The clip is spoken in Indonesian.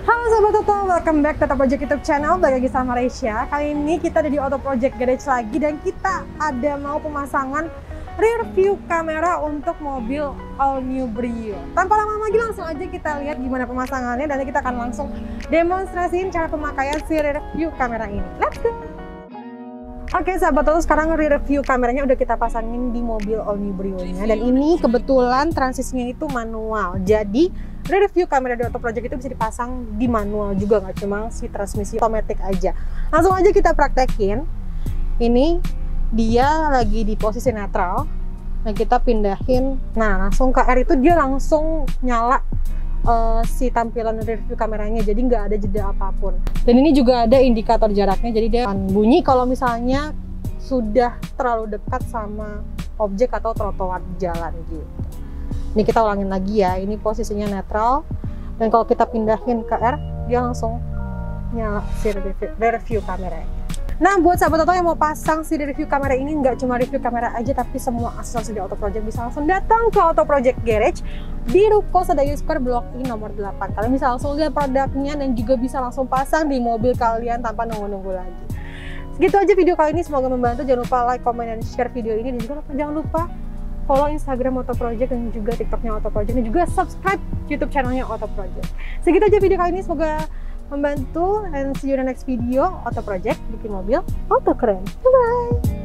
Halo Sobat Oto, welcome back to Otoproject YouTube channel. Balik lagi sama Reisha. Kali ini kita ada di Otoproject Garage lagi dan kita ada mau pemasangan rear view kamera untuk mobil All New Brio. Tanpa lama lagi langsung aja kita lihat gimana pemasangannya dan kita akan langsung demonstrasiin cara pemakaian si rear view kamera ini. Let's go! Oke Sahabat Oto, sekarang rear view kameranya udah kita pasangin di mobil All New Brio-nya. Dan ini kebetulan transisinya itu manual. Jadi rear view kamera di Otoproject itu bisa dipasang di manual juga, nggak cuma si transmisi otomatik aja. Langsung aja kita praktekin. Ini dia lagi di posisi netral. Nah kita pindahin. Nah langsung ke R itu dia langsung nyala si tampilan rear view kameranya, jadi nggak ada jeda apapun. Dan ini juga ada indikator jaraknya, jadi dia akan bunyi kalau misalnya sudah terlalu dekat sama objek atau trotoar jalan gitu. Ini kita ulangin lagi ya, ini posisinya netral dan kalau kita pindahin ke R dia langsung nyala si rear view kameranya. Nah buat Sahabat Oto yang mau pasang si review kamera ini, nggak cuma review kamera aja tapi semua aksesoris di Otoproject, bisa langsung datang ke Otoproject Garage di Ruko Sedaya Square Blok I nomor 8. Kalian bisa langsung lihat produknya dan juga bisa langsung pasang di mobil kalian tanpa nunggu-nunggu lagi. Segitu aja video kali ini, semoga membantu. Jangan lupa like, komen, dan share video ini, dan juga jangan lupa follow Instagram Otoproject dan juga TikToknya Otoproject, dan juga subscribe YouTube channelnya Otoproject. Segitu aja video kali ini, semoga membantu, and see you in the next video. Otoproject bikin mobil oto keren. Bye bye.